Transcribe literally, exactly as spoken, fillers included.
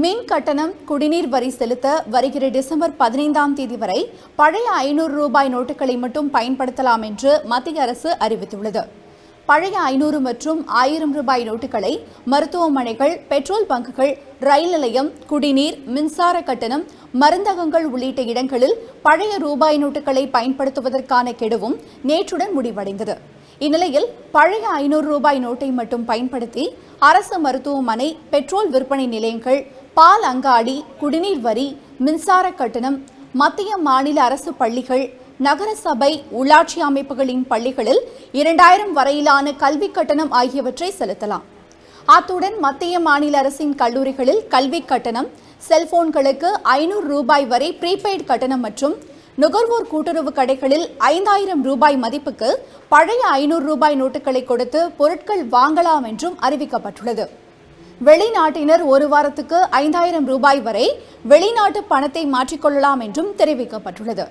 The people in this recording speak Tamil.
மின் கட்டணம் குடிநீர் வரி செலுத்த வருகிற டிசம்பர் பதினைந்தாம் தேதி வரை பழைய ஐநூறு ரூபாய் நோட்டுகளை மட்டும் பயன்படுத்தலாம் என்று மத்திய அரசு அறிவித்துள்ளது. பழைய ஐநூறு மற்றும் ஆயிரம் ரூபாய் நோட்டுகளை மருத்துவமனைகள், பெட்ரோல் பங்குகள், ரயில் நிலையம், குடிநீர், மின்சார கட்டணம், மருந்தகங்கள் உள்ளிட்ட இடங்களில் பழைய ரூபாய் நோட்டுகளை பயன்படுத்துவதற்கான கெடுவும் நேற்றுடன் முடிவடைந்தது. இந்நிலையில் பழைய ஐநூறு ரூபாய் நோட்டை மட்டும் பயன்படுத்தி அரசு மருத்துவமனை, பெட்ரோல் விற்பனை நிலையங்கள், பால் அங்காடி, குடிநீர் வரி, மின்சார கட்டணம், மத்திய மாநில அரசு பள்ளிகள், நகரசபை, உள்ளாட்சி அமைப்புகளின் பள்ளிகளில் இரண்டாயிரம் வரையிலான கல்விக் கட்டணம் ஆகியவற்றை செலுத்தலாம். அத்துடன் மத்திய மாநில அரசின் கல்லூரிகளில் கல்விக் கட்டணம், செல்போன்களுக்கு ஐநூறு ரூபாய் வரை ப்ரீபெய்டு கட்டணம் மற்றும் நுகர்வோர் கூட்டுறவு கடைகளில் ஐந்தாயிரம் ரூபாய் மதிப்புக்கு பழைய ஐநூறு ரூபாய் நோட்டுகளை கொடுத்து பொருட்கள் வாங்கலாம் என்றும் அறிவிக்கப்பட்டுள்ளது. வெளிநாட்டினர் ஒரு வாரத்துக்கு ஐந்தாயிரம் ரூபாய் வரை வெளிநாட்டு பணத்தை மாற்றிக்கொள்ளலாம் என்றும் தெரிவிக்கப்பட்டுள்ளது.